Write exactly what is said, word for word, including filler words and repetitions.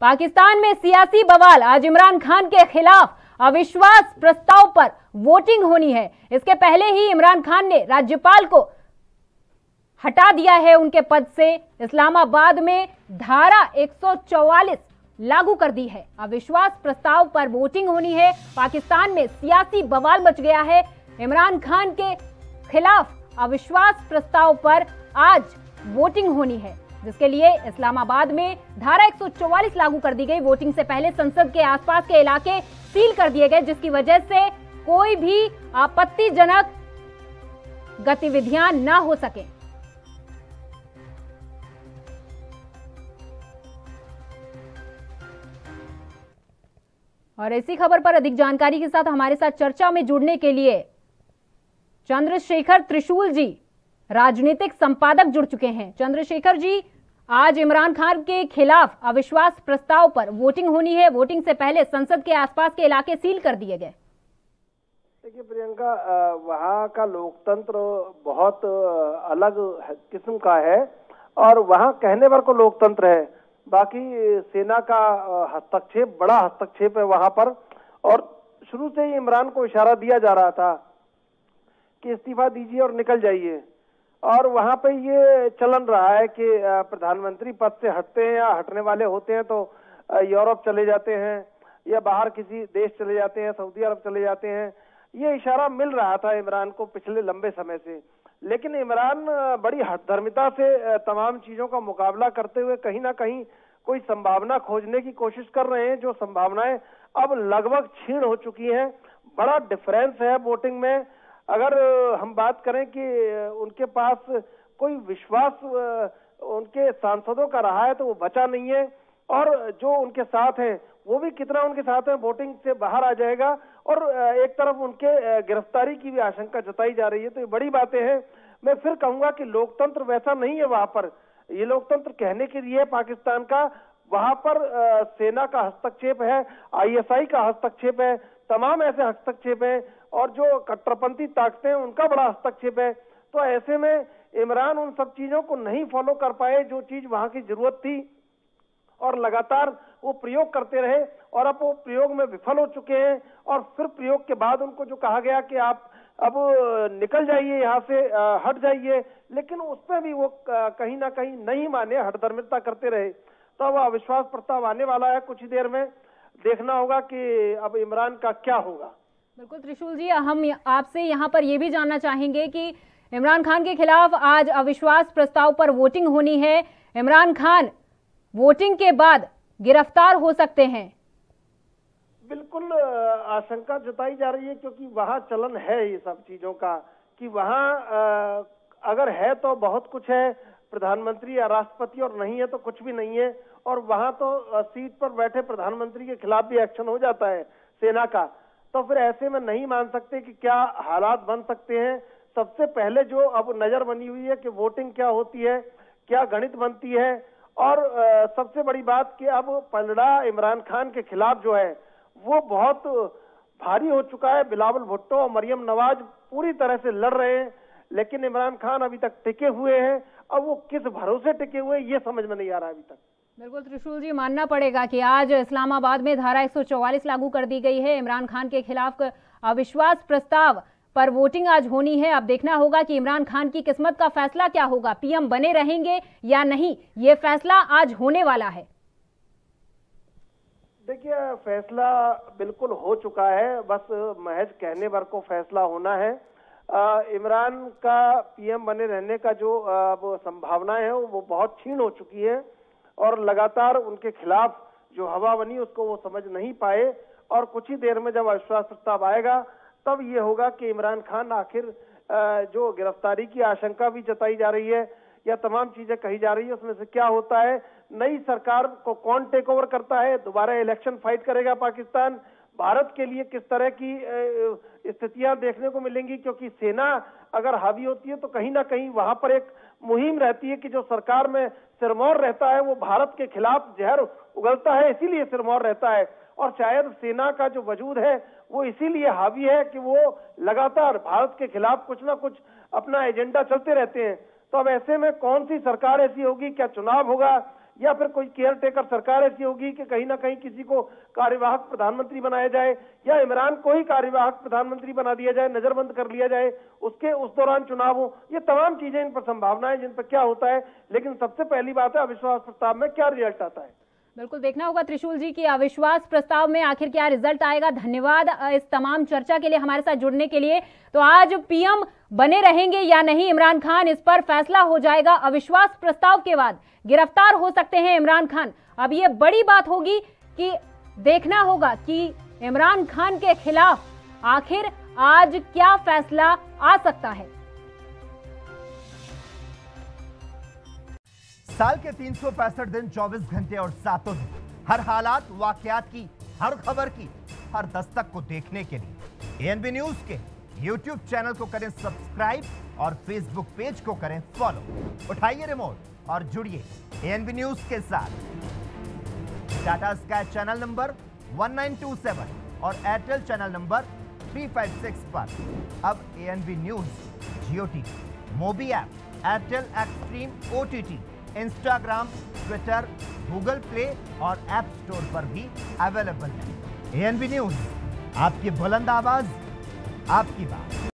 पाकिस्तान में सियासी बवाल, आज इमरान खान के खिलाफ अविश्वास प्रस्ताव पर वोटिंग होनी है। इसके पहले ही इमरान खान ने राज्यपाल को हटा दिया है उनके पद से। इस्लामाबाद में धारा एक सौ चौवालीस लागू कर दी है। अविश्वास प्रस्ताव पर वोटिंग होनी है। पाकिस्तान में सियासी बवाल मच गया है। इमरान खान के खिलाफ अविश्वास प्रस्ताव पर आज वोटिंग होनी है, जिसके लिए इस्लामाबाद में धारा एक सौ चौवालीस लागू कर दी गई। वोटिंग से पहले संसद के आसपास के इलाके सील कर दिए गए, जिसकी वजह से कोई भी आपत्तिजनक गतिविधियां ना हो सके। और ऐसी खबर पर अधिक जानकारी के साथ हमारे साथ चर्चा में जुड़ने के लिए चंद्रशेखर त्रिशूल जी, राजनीतिक संपादक, जुड़ चुके हैं। चंद्रशेखर जी, आज इमरान खान के खिलाफ अविश्वास प्रस्ताव पर वोटिंग होनी है। वोटिंग से पहले संसद के आसपास के इलाके सील कर दिए गए। देखिए प्रियंका, वहाँ का लोकतंत्र बहुत अलग किस्म का है और वहाँ कहने भर को लोकतंत्र है। बाकी सेना का हस्तक्षेप, बड़ा हस्तक्षेप है वहाँ पर। और शुरू से ही इमरान को इशारा दिया जा रहा था कि इस्तीफा दीजिए और निकल जाइए। और वहाँ पे ये चलन रहा है कि प्रधानमंत्री पद से हटते हैं या हटने वाले होते हैं तो यूरोप चले जाते हैं या बाहर किसी देश चले जाते हैं, सऊदी अरब चले जाते हैं। ये इशारा मिल रहा था इमरान को पिछले लंबे समय से। लेकिन इमरान बड़ी हठधर्मिता से तमाम चीजों का मुकाबला करते हुए कहीं ना कहीं कोई संभावना खोजने की कोशिश कर रहे हैं, जो संभावनाएं अब लगभग क्षीण हो चुकी हैं। बड़ा डिफरेंस है वोटिंग में। अगर हम बात करें कि उनके पास कोई विश्वास उनके सांसदों का रहा है तो वो बचा नहीं है, और जो उनके साथ हैं वो भी कितना उनके साथ हैं वोटिंग से बाहर आ जाएगा। और एक तरफ उनके गिरफ्तारी की भी आशंका जताई जा रही है। तो ये बड़ी बातें हैं। मैं फिर कहूंगा कि लोकतंत्र वैसा नहीं है वहाँ पर। ये लोकतंत्र कहने के लिए पाकिस्तान का, वहाँ पर सेना का हस्तक्षेप है, आईएसआई का हस्तक्षेप है, तमाम ऐसे हस्तक्षेप है, और जो कट्टरपंथी ताकतें हैं उनका बड़ा हस्तक्षेप है। तो ऐसे में इमरान उन सब चीजों को नहीं फॉलो कर पाए जो चीज वहाँ की जरूरत थी, और लगातार वो प्रयोग करते रहे और अब वो प्रयोग में विफल हो चुके हैं। और फिर प्रयोग के बाद उनको जो कहा गया कि आप अब निकल जाइए, यहाँ से हट जाइए, लेकिन उसमें भी वो कहीं ना कहीं नहीं माने, हठधर्मिता करते रहे। तो अब अविश्वास प्रस्ताव आने वाला है कुछ ही देर में। देखना होगा कि अब इमरान का क्या होगा। बिल्कुल त्रिशूल जी, हम आपसे यहाँ पर ये भी जानना चाहेंगे कि इमरान खान के खिलाफ आज अविश्वास प्रस्ताव पर वोटिंग होनी है। इमरान खान वोटिंग के बाद गिरफ्तार हो सकते हैं? बिल्कुल आशंका जताई जा रही है, क्योंकि वहाँ चलन है ये सब चीजों का कि वहाँ अगर है तो बहुत कुछ है प्रधानमंत्री या राष्ट्रपति, और नहीं है तो कुछ भी नहीं है। और वहाँ तो सीट पर बैठे प्रधानमंत्री के खिलाफ भी एक्शन हो जाता है सेना का। तो फिर ऐसे में नहीं मान सकते कि क्या हालात बन सकते हैं। सबसे पहले जो अब नजर बनी हुई है कि वोटिंग क्या होती है, क्या गणित बनती है, और सबसे बड़ी बात कि अब पलड़ा इमरान खान के खिलाफ जो है वो बहुत भारी हो चुका है। बिलावल भुट्टो और मरियम नवाज पूरी तरह से लड़ रहे हैं, लेकिन इमरान खान अभी तक टिके हुए हैं। अब वो किस भरोसे टिके हुए ये समझ में नहीं आ रहा अभी तक। बिल्कुल त्रिशूल जी, मानना पड़ेगा कि आज इस्लामाबाद में धारा एक सौ चौवालीस लागू कर दी गई है। इमरान खान के खिलाफ अविश्वास प्रस्ताव पर वोटिंग आज होनी है। अब देखना होगा कि इमरान खान की किस्मत का फैसला क्या होगा, पीएम बने रहेंगे या नहीं, ये फैसला आज होने वाला है। देखिए फैसला बिल्कुल हो चुका है, बस महज कहने भर को फैसला होना है। इमरान का पीएम बने रहने का जो संभावनाएं है वो बहुत क्षीण हो चुकी है, और लगातार उनके खिलाफ जो हवा बनी उसको वो समझ नहीं पाए। और कुछ ही देर में जब अविश्वास प्रस्ताव आएगा तब ये होगा कि इमरान खान आखिर जो गिरफ्तारी की आशंका भी जताई जा रही है या तमाम चीजें कही जा रही है उसमें से क्या होता है, नई सरकार को कौन टेक ओवर करता है, दोबारा इलेक्शन फाइट करेगा पाकिस्तान, भारत के लिए किस तरह की स्थितियां देखने को मिलेंगी। क्योंकि सेना अगर हावी होती है तो कहीं ना कहीं वहां पर एक मुहिम रहती है कि जो सरकार में सिरमौर रहता है वो भारत के खिलाफ जहर उगलता है, इसीलिए सिरमौर रहता है। और शायद सेना का जो वजूद है वो इसीलिए हावी है कि वो लगातार भारत के खिलाफ कुछ ना कुछ अपना एजेंडा चलते रहते हैं। तो अब ऐसे में कौन सी सरकार ऐसी होगी, क्या चुनाव होगा, या फिर कोई केयर टेकर सरकार ऐसी होगी कि कहीं ना कहीं किसी को कार्यवाहक प्रधानमंत्री बनाया जाए या इमरान को ही कार्यवाहक प्रधानमंत्री बना दिया जाए, नजरबंद कर लिया जाए, उसके उस दौरान चुनाव हो। ये तमाम चीजें इन पर संभावनाएं, जिन पर क्या होता है। लेकिन सबसे पहली बात है अविश्वास प्रस्ताव में क्या रिजल्ट आता है, बिल्कुल देखना होगा त्रिशूल जी की अविश्वास प्रस्ताव में आखिर क्या रिजल्ट आएगा। धन्यवाद इस तमाम चर्चा के लिए, हमारे साथ जुड़ने के लिए। तो आज पीएम बने रहेंगे या नहीं इमरान खान, इस पर फैसला हो जाएगा। अविश्वास प्रस्ताव के बाद गिरफ्तार हो सकते हैं इमरान खान। अब ये बड़ी बात होगी कि देखना होगा कि इमरान खान के खिलाफ आखिर आज क्या फैसला आ सकता है। साल के तीन सौ पैंसठ दिन, चौबीस घंटे और सातों दिन, हर हालात वाकयात की, हर खबर की, हर दस्तक को देखने के लिए एएनबी न्यूज के यूट्यूब चैनल को करें सब्सक्राइब और फेसबुक पेज को करें फॉलो। उठाइए रिमोट और जुड़िए एएनबी न्यूज के साथ। टाटा स्काई चैनल नंबर उन्नीस सौ सत्ताईस और एयरटेल चैनल नंबर तीन सौ छप्पन पर अब ANB news JioTV, Mobi app, Airtel Xstream OTT, Instagram, Twitter, Google play और ऐप स्टोर पर भी अवेलेबल है। एएनबी न्यूज, आपकी बुलंद आवाज, आपकी बात।